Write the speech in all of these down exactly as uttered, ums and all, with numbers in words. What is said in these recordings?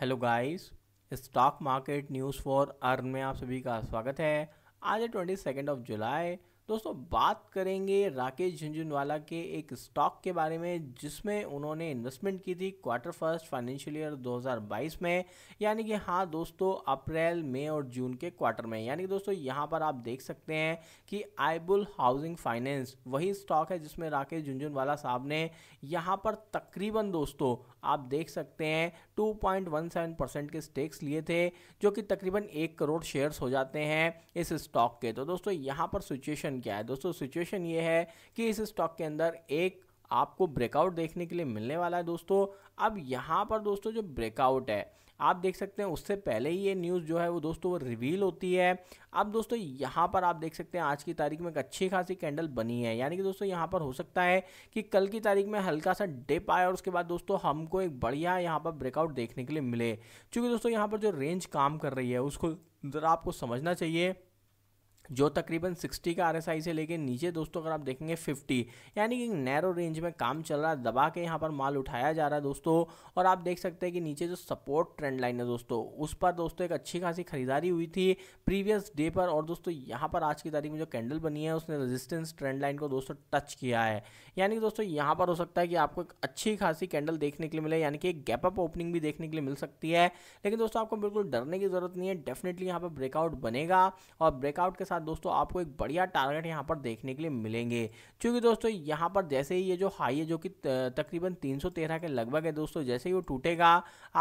Hello guys, stock market news for earn में आप सभी का स्वागत है। आज है ट्वेंटी सेकेंड ऑफ जुलाई। दोस्तों, बात करेंगे राकेश झुनझुनवाला के एक स्टॉक के बारे में जिसमें उन्होंने इन्वेस्टमेंट की थी क्वार्टर फर्स्ट फाइनेंशियल ईयर दो हज़ार बाईस में, यानी कि हाँ दोस्तों अप्रैल मई और जून के क्वार्टर में। यानी कि दोस्तों यहाँ पर आप देख सकते हैं कि iBull हाउसिंग फाइनेंस वही स्टॉक है जिसमें राकेश झुनझुनवाला साहब ने यहाँ पर तकरीबन दोस्तों आप देख सकते हैं two point one seven percent के स्टेक्स लिए थे, जो कि तकरीबन एक करोड़ शेयर्स हो जाते हैं इस स्टॉक के। तो दोस्तों यहाँ पर सिचुएशन क्या है? दोस्तों सिचुएशन ये है कि इस स्टॉक के अंदर एक आपको ब्रेकआउट देखने के लिए मिलने वाला है। दोस्तों अब यहाँ पर दोस्तों जो ब्रेकआउट है आप देख सकते हैं, उससे पहले ही ये न्यूज़ जो है वो दोस्तों वो रिवील होती है। अब दोस्तों यहाँ पर आप देख सकते हैं आज की तारीख में एक अच्छी खासी कैंडल बनी है, यानी कि दोस्तों यहाँ पर हो सकता है कि कल की तारीख में हल्का सा डिप आए और उसके बाद दोस्तों हमको एक बढ़िया यहाँ पर ब्रेकआउट देखने के लिए मिले। चूँकि दोस्तों यहाँ पर जो रेंज काम कर रही है उसको ज़रा आपको समझना चाहिए, जो तकरीबन साठ का आर एस आई से लेके नीचे दोस्तों अगर आप देखेंगे पचास, यानी कि नैरो रेंज में काम चल रहा है, दबा के यहाँ पर माल उठाया जा रहा है दोस्तों। और आप देख सकते हैं कि नीचे जो सपोर्ट ट्रेंड लाइन है दोस्तों उस पर दोस्तों एक अच्छी खासी खरीदारी हुई थी प्रीवियस डे पर, और दोस्तों यहाँ पर आज की तारीख में जो कैंडल बनी है उसने रेजिस्टेंस ट्रेंड लाइन को दोस्तों टच किया है। यानी कि दोस्तों यहाँ पर हो सकता है कि आपको एक अच्छी खासी कैंडल देखने के लिए मिले, यानी कि एक गैप अप ओपनिंग भी देखने के लिए मिल सकती है। लेकिन दोस्तों आपको बिल्कुल डरने की जरूरत नहीं है, डेफिनेटली यहाँ पर ब्रेकआउट बनेगा और ब्रेकआउट के साथ दोस्तों आपको एक बढ़िया टारगेट यहां पर देखने के लिए मिलेंगे। क्योंकि दोस्तों यहां पर जैसे ही ये जो हाई है जो कि तकरीबन तीन सौ तेरह के लगभग है दोस्तों, जैसे ही वो टूटेगा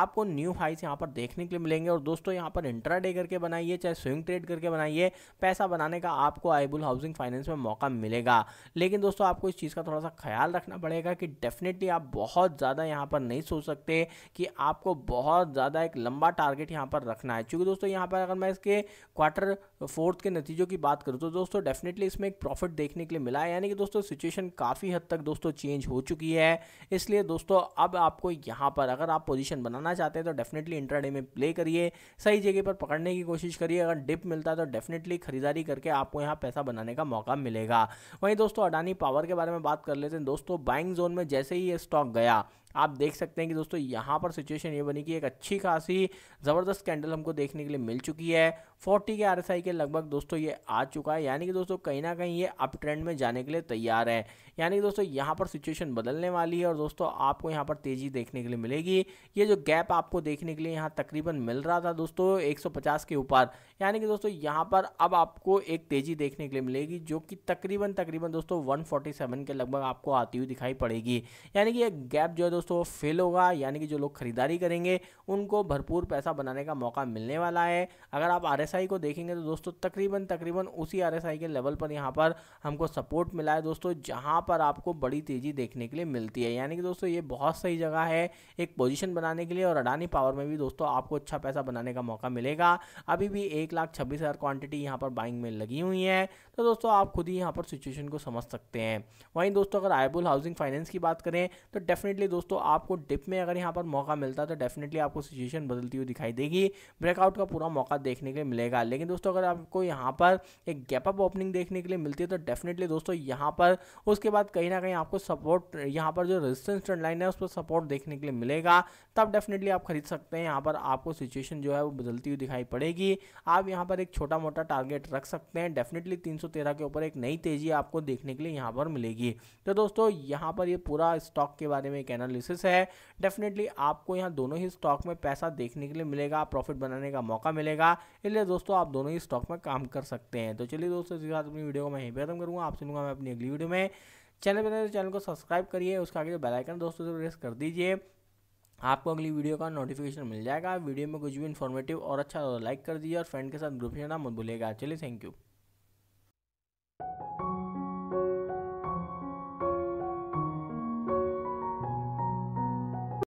आपको न्यू हाईस यहां पर देखने के लिए मिलेंगे। और दोस्तों यहां पर इंट्राडे करके बनाइए, चाहे स्विंग ट्रेड करके बनाइए, पैसा बनाने का आपको iBull हाउसिंग फाइनेंस में मौका मिलेगा। लेकिन दोस्तों आपको इस चीज़ का थोड़ा सा ख्याल रखना पड़ेगा कि डेफिनेटली आप बहुत ज़्यादा यहाँ पर नहीं सोच सकते कि आपको बहुत ज़्यादा एक लंबा टारगेट यहाँ पर रखना है। क्योंकि दोस्तों यहाँ पर अगर मैं इसके क्वार्टर फोर्थ के नतीजों की बात करूं तो दोस्तों डेफिनेटली इसमें एक प्रॉफिट देखने के लिए मिला है, यानी कि दोस्तों सिचुएशन काफ़ी हद तक दोस्तों चेंज हो चुकी है। इसलिए दोस्तों अब आपको यहां पर अगर आप पोजीशन बनाना चाहते हैं तो डेफिनेटली इंट्राडे में प्ले करिए, सही जगह पर पकड़ने की कोशिश करिए। अगर डिप मिलता है तो डेफिनेटली खरीदारी करके आपको यहाँ पैसा बनाने का मौका मिलेगा। वहीं दोस्तों अडानी पावर के बारे में बात कर लेते हैं। दोस्तों बाइंग जोन में जैसे ही ये स्टॉक गया आप देख सकते हैं कि दोस्तों यहाँ पर सिचुएशन ये बनी कि एक अच्छी खासी ज़बरदस्त कैंडल हमको देखने के लिए मिल चुकी है। चालीस के आर एस आई के लगभग दोस्तों ये आ चुका है, यानी कि दोस्तों कहीं ना कहीं ये अप ट्रेंड में जाने के लिए तैयार है। यानी कि दोस्तों यहाँ पर सिचुएशन बदलने वाली है और दोस्तों आपको यहाँ पर तेज़ी देखने के लिए मिलेगी। ये जो गैप आपको देखने के लिए यहाँ तकरीबन मिल रहा था दोस्तों एक सौ पचास के ऊपर, यानी कि दोस्तों यहाँ पर अब आपको एक तेज़ी देखने के लिए मिलेगी जो कि तकरीबन तकरीबन दोस्तों वन फोर्टी सेवन के लगभग आपको आती हुई दिखाई पड़ेगी। यानी कि एक गैप जो दोस्तों फेल होगा, यानी कि जो लोग खरीदारी करेंगे उनको भरपूर पैसा बनाने का मौका मिलने वाला है। अगर आप आर एस आई को देखेंगे तो दोस्तों तकरीबन तकरीबन उसी आर एस आई के लेवल पर यहां पर हमको सपोर्ट मिला है दोस्तों, जहां पर आपको बड़ी तेजी देखने के लिए मिलती है। यानी कि दोस्तों ये बहुत सही जगह है एक पोजीशन बनाने के लिए। और अडानी पावर में भी दोस्तों आपको अच्छा पैसा बनाने का मौका मिलेगा। अभी भी एक लाख छब्बीस हज़ार क्वान्टिटी यहाँ पर बाइंग में लगी हुई है, तो दोस्तों आप खुद ही यहाँ पर सिचुएशन को समझ सकते हैं। वहीं दोस्तों अगर iBull हाउसिंग फाइनेंस की बात करें तो डेफिनेटली दोस्तों आपको डिप में अगर यहाँ पर मौका मिलता है तो डेफिनेटली आपको सिचुएशन बदलती हुई दिखाई देगी, ब्रेकआउट का पूरा मौका देखने के लिए मिलेगा। लेकिन दोस्तों अगर आपको यहाँ पर एक गैप अप ओपनिंग देखने के लिए मिलती है तो डेफिनेटली दोस्तों यहाँ पर उसके बाद कहीं ना कहीं आपको सपोर्ट, यहाँ पर जो रेजिस्टेंस ट्रेंड लाइन है उस पर सपोर्ट देखने के लिए मिलेगा, तब डेफिनेटली आप खरीद सकते हैं। यहाँ पर आपको सिचुएशन जो है वो बदलती हुई दिखाई पड़ेगी। आप यहाँ पर एक छोटा मोटा टारगेट रख सकते हैं, डेफिनेटली तीन सौ तेरह के ऊपर एक नई तेजी आपको देखने के लिए यहाँ पर मिलेगी। तो दोस्तों यहाँ पर ये पूरा स्टॉक के बारे में कहना एनालिसिस है। डेफिनेटली आपको यहाँ दोनों ही स्टॉक में पैसा देखने के लिए मिलेगा, प्रॉफिट बनाने का मौका मिलेगा, इसलिए दोस्तों आप दोनों ही स्टॉक में काम कर सकते हैं। तो चलिए दोस्तों इसी के साथ अपनी वीडियो को मैं यहीं पे खत्म करूँगा। आपसे मिलूंगा मैं अपनी अगली वीडियो में। चैनल पर चैनल को सब्सक्राइब करिए, उसके आगे जो बेल आइकन दोस्तों से प्रेस कर दीजिए, आपको अगली वीडियो का नोटिफिकेशन मिल जाएगा। वीडियो में कुछ भी इन्फॉर्मेटिव और अच्छा लाइक कर दीजिए और फ्रेंड के साथ ग्रुप में ना मत भूलिएगा। चलिए थैंक यू।